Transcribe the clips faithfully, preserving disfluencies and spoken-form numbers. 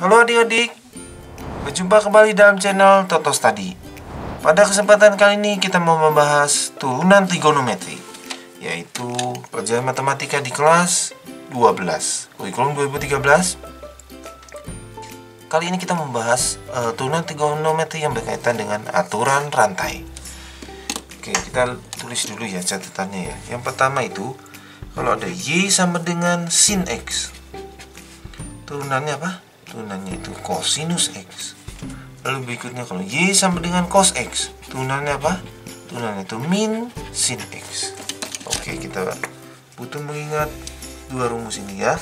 Halo adik-adik, berjumpa kembali dalam channel Toto Study. Pada kesempatan kali ini kita mau membahas turunan trigonometri, yaitu pelajaran matematika di kelas dua belas Kurikulum dua ribu tiga belas. Kali ini kita membahas uh, turunan trigonometri yang berkaitan dengan aturan rantai. Oke, kita tulis dulu ya catatannya ya. Yang pertama itu, kalau ada Y sama dengan sin X, turunannya apa? Turunannya itu kosinus X. Lalu berikutnya kalau Y sama dengan cos X, turunannya apa? Turunannya itu min sin X. Oke, kita butuh mengingat dua rumus ini ya.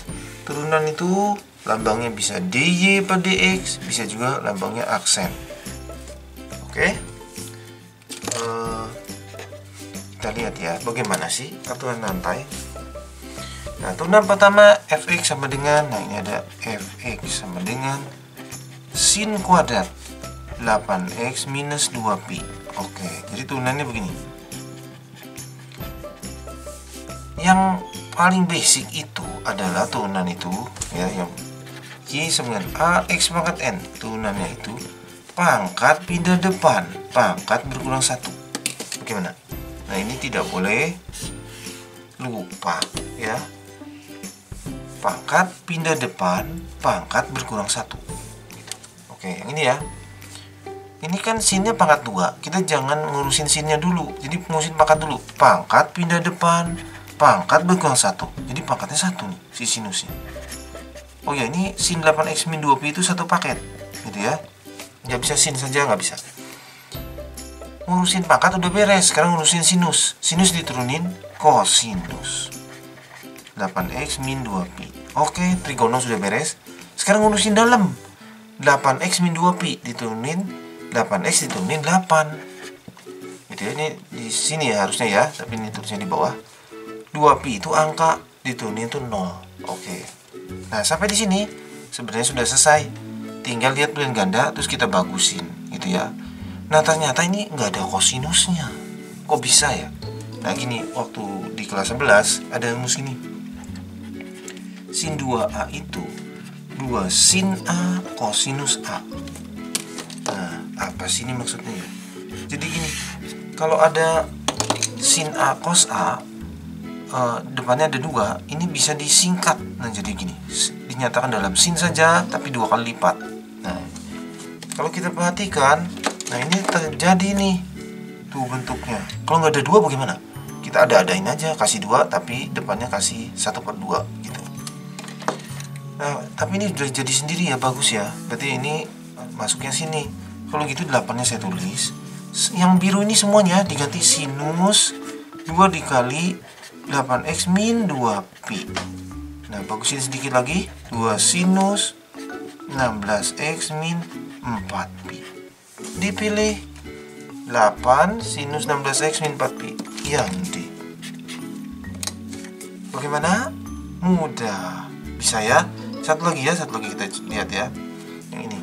Turunan itu lambangnya bisa D Y per D X, bisa juga lambangnya aksen. Oke, uh, kita lihat ya bagaimana sih aturan rantai. Nah, turunan pertama F X sama dengan, nah ini ada F X sama dengan sin kuadrat delapan X minus dua Pi. Oke, jadi turunannya begini. Yang paling basic itu adalah turunan itu ya, yang Y sama dengan A X pangkat N, turunannya itu pangkat pindah depan, pangkat berkurang satu. Bagaimana? Nah, ini tidak boleh lupa ya, pangkat pindah depan, pangkat berkurang satu. Oke, yang ini ya, ini kan sinnya pangkat dua, kita jangan ngurusin sinnya dulu, jadi ngurusin pangkat dulu. Pangkat pindah depan, pangkat berkurang satu, jadi pangkatnya satu nih si sinusnya. Oh ya, ini sin delapan X min dua Pi itu satu paket gitu ya, nggak bisa sin saja, nggak bisa. Ngurusin pangkat udah beres, sekarang ngurusin sinus. Sinus diturunin kosinus delapan X min dua Pi. Oke, trigono sudah beres. Sekarang ngurusin dalam, delapan X min dua Pi diturunin delapan X diturunin delapan. Gitu ya, ini di sini ya harusnya ya, tapi ini tulisnya di bawah. dua Pi itu angka, diturunin itu nol. Oke. Nah, sampai di sini sebenarnya sudah selesai. Tinggal lihat pilihan ganda terus kita bagusin gitu ya. Nah, ternyata ini nggak ada kosinusnya. Kok bisa ya? Nah, gini, waktu di kelas sebelas ada rumus ini. Sin dua A itu dua sin A kosinus A. Nah, apa sih ini maksudnya ya? Jadi gini, kalau ada sin A cos A, eh, depannya ada dua, ini bisa disingkat. Nah, jadi gini, dinyatakan dalam sin saja tapi dua kali lipat. Nah, kalau kita perhatikan, nah ini terjadi nih, tuh bentuknya. Kalau nggak ada dua bagaimana? Kita ada-adain aja, kasih dua tapi depannya kasih satu per dua gitu. Nah, tapi ini udah jadi sendiri ya, bagus ya. Berarti ini masuknya sini. Kalau gitu delapannya saya tulis. Yang biru ini semuanya diganti sinus dua dikali delapan X min dua Pi. Nah, bagusin sedikit lagi, dua sinus enam belas X min empat Pi. Dipilih delapan sinus enam belas X min empat Pi yang D. Bagaimana? Mudah. Bisa ya? Satu lagi ya, satu lagi kita lihat ya. Yang ini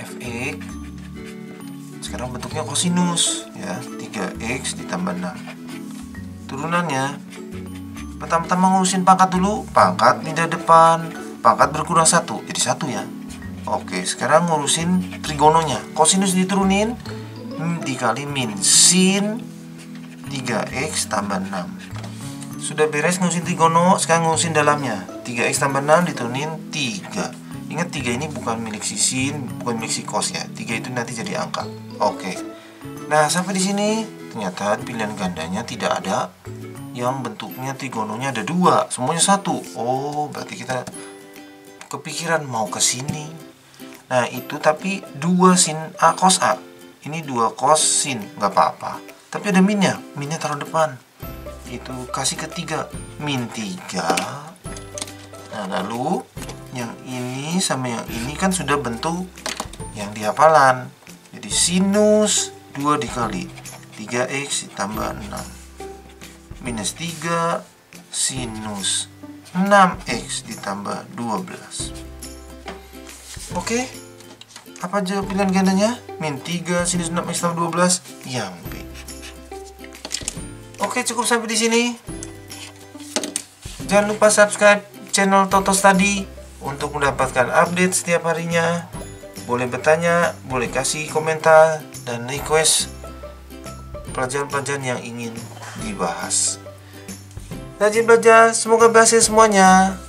F X sekarang bentuknya kosinus ya, tiga X ditambah enam. Turunannya pertama-tama ngurusin pangkat dulu, pangkat pindah depan, pangkat berkurang satu, jadi satu ya. Oke, sekarang ngurusin trigononya. Kosinus diturunin dikali min sin tiga X tambah enam. Sudah beres ngurusin trigono, sekarang ngurusin dalamnya. tiga X tambah enam diturunin tiga. Ingat, tiga ini bukan milik si sin, bukan milik si cos ya. tiga itu nanti jadi angka. Oke. Nah, sampai di sini ternyata pilihan gandanya tidak ada yang bentuknya trigononya ada dua, semuanya satu. Oh, berarti kita kepikiran mau ke sini. Nah, itu tapi dua sin A cos A. Ini dua cos sin, nggak apa-apa. Tapi ada minnya, minnya taruh depan. Itu kasih ke tiga, min tiga. Nah, lalu yang ini sama yang ini kan sudah bentuk yang dihafalan. Jadi sinus dua dikali tiga X ditambah enam. Minus tiga sinus enam X ditambah dua belas. Oke, apa jawaban pilihan gandanya? Min tiga sinus enam X tambah dua belas yang B. Oke, cukup sampai di sini. Jangan lupa subscribe channel Toto Study untuk mendapatkan update setiap harinya. Boleh bertanya, boleh kasih komentar dan request pelajaran-pelajaran yang ingin dibahas. Rajin belajar, semoga berhasil semuanya.